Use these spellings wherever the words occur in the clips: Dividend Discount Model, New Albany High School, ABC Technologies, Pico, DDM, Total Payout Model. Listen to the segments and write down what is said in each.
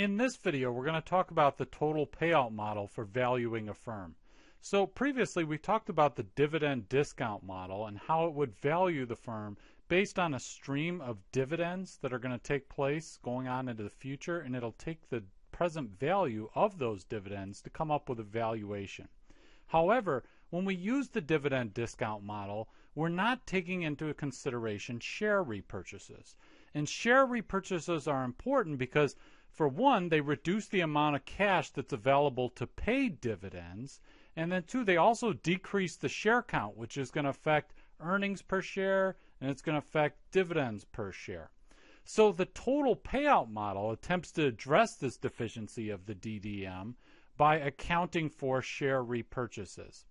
In this video, we're going to talk about the total payout model for valuing a firm. So previously, we talked about the dividend discount model and how it would value the firm based on a stream of dividends that are going to take place going on into the future, and it'll take the present value of those dividends to come up with a valuation. However, when we use the dividend discount model, we're not taking into consideration share repurchases. And share repurchases are important because, for one, they reduce the amount of cash that's available to pay dividends, and then two, they also decrease the share count, which is going to affect earnings per share, and it's going to affect dividends per share. So the total payout model attempts to address this deficiency of the DDM by accounting for share repurchases.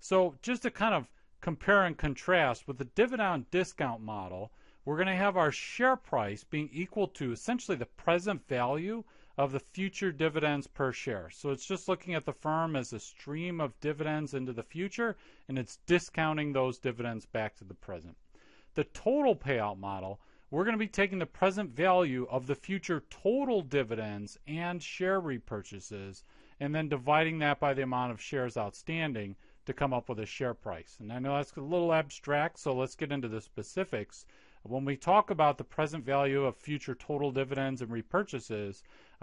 So just to kind of compare and contrast, with the dividend discount model, we're going to have our share price being equal to essentially the present value of the future dividends per share. So it's just looking at the firm as a stream of dividends into the future, and it's discounting those dividends back to the present. The total payout model, we're going to be taking the present value of the future total dividends and share repurchases, and then dividing that by the amount of shares outstanding to come up with a share price. And I know that's a little abstract, so let's get into the specifics. When we talk about the present value of future total dividends and repurchases,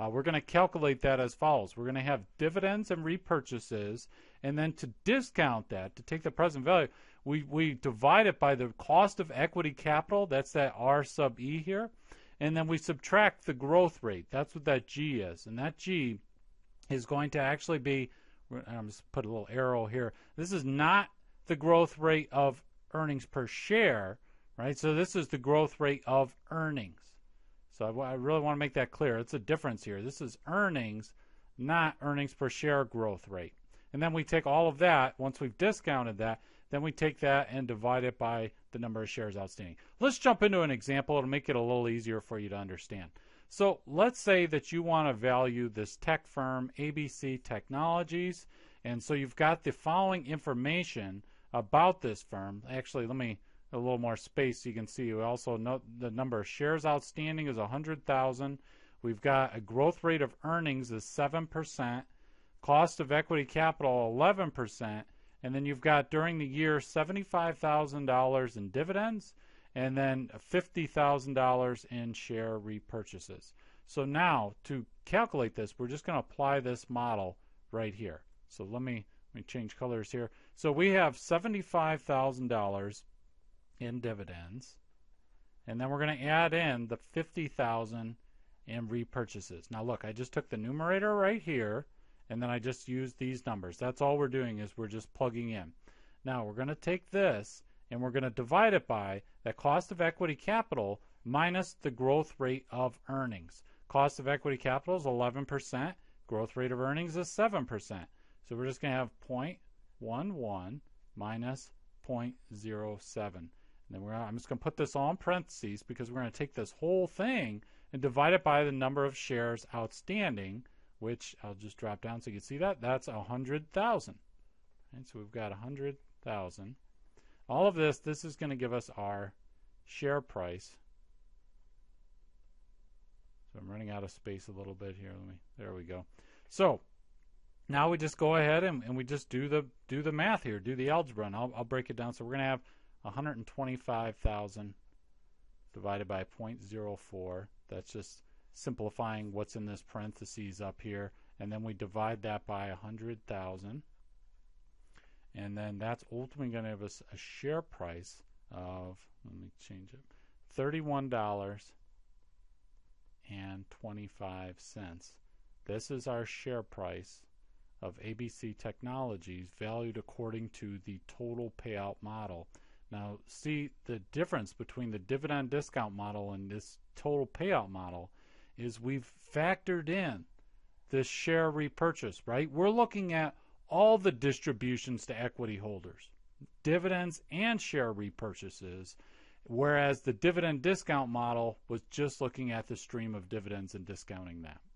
we're going to calculate that as follows. We're going to have dividends and repurchases, and then to discount that, to take the present value, we divide it by the cost of equity capital, that's that R sub E here, and then we subtract the growth rate. That's what that G is, and that G is going to actually be, I'm just put a little arrow here. This is not the growth rate of earnings per share, right? So this is the growth rate of earnings. So I really want to make that clear. It's a difference here. This is earnings, not earnings per share growth rate. And then we take all of that, once we've discounted that, then we take that and divide it by the number of shares outstanding. Let's jump into an example. It'll make it a little easier for you to understand. So let's say that you want to value this tech firm, ABC Technologies, and so you've got the following information about this firm. Actually, let me a little more space so you can see. We also know the number of shares outstanding is 100,000. We've got a growth rate of earnings is 7%, cost of equity capital 11%, and then you've got during the year $75,000 in dividends, and then $50,000 in share repurchases. So now, to calculate this, we're just going to apply this model right here. So let me change colors here. So we have $75,000 in dividends, and then we're going to add in the $50,000 in repurchases. Now look, I just took the numerator right here, and then I just used these numbers. That's all we're doing is we're just plugging in. Now we're going to take this, and we're going to divide it by the cost of equity capital minus the growth rate of earnings. Cost of equity capital is 11%. Growth rate of earnings is 7%. So we're just going to have 0.11 minus 0.07. And then I'm just going to put this all in parentheses because we're going to take this whole thing and divide it by the number of shares outstanding, which I'll just drop down so you can see that. That's 100,000. And so we've got 100,000. All of this is going to give us our share price. So I'm running out of space a little bit here. There we go. So now we just go ahead and we just do the math here, do the algebra, and I'll break it down. So we're going to have 125,000 divided by 0.04. That's just simplifying what's in this parentheses up here, and then we divide that by 100,000. And then that's ultimately going to give us a share price of, let me change it, $31.25. This is our share price of ABC Technologies valued according to the total payout model. Now, see the difference between the dividend discount model and this total payout model is we've factored in this share repurchase, right? We're looking at all the distributions to equity holders, dividends and share repurchases, whereas the dividend discount model was just looking at the stream of dividends and discounting that.